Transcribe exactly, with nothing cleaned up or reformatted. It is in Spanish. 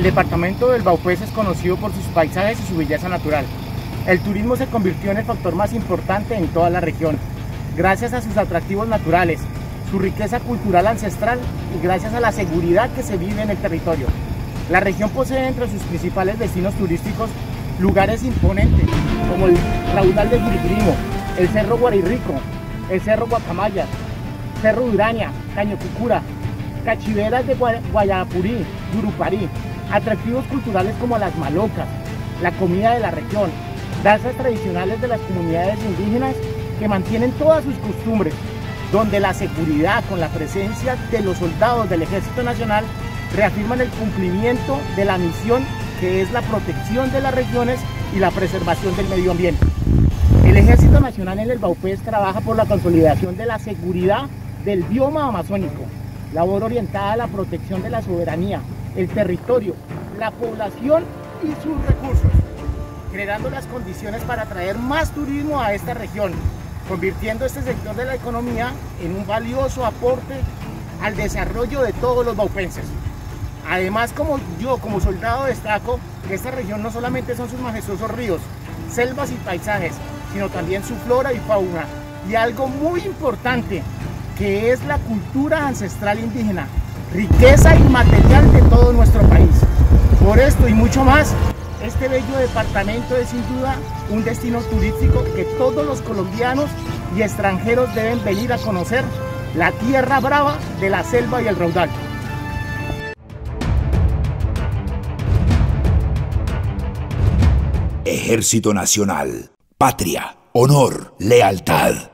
El departamento del Vaupés es conocido por sus paisajes y su belleza natural. El turismo se convirtió en el factor más importante en toda la región, gracias a sus atractivos naturales, su riqueza cultural ancestral y gracias a la seguridad que se vive en el territorio. La región posee entre sus principales destinos turísticos lugares imponentes como el Raudal del Tirrimo, el Cerro Guaririco, el Cerro Guacamayas, Cerro Uraña, Caño Cucura, Cachiveras de Guayapurí, Yuruparí, atractivos culturales como las malocas, la comida de la región, danzas tradicionales de las comunidades indígenas que mantienen todas sus costumbres, donde la seguridad con la presencia de los soldados del Ejército Nacional reafirman el cumplimiento de la misión que es la protección de las regiones y la preservación del medio ambiente. El Ejército Nacional en el Vaupés trabaja por la consolidación de la seguridad del bioma amazónico, labor orientada a la protección de la soberanía, el territorio, la población y sus recursos, creando las condiciones para atraer más turismo a esta región, convirtiendo este sector de la economía en un valioso aporte al desarrollo de todos los vaupenses. Además, como yo, como soldado destaco, esta región no solamente son sus majestuosos ríos, selvas y paisajes, sino también su flora y fauna, y algo muy importante, que es la cultura ancestral indígena, riqueza inmaterial de todo nuestro país. Por esto y mucho más, este bello departamento es sin duda un destino turístico que todos los colombianos y extranjeros deben venir a conocer, la tierra brava de la selva y el raudal. Ejército Nacional, patria, honor, lealtad.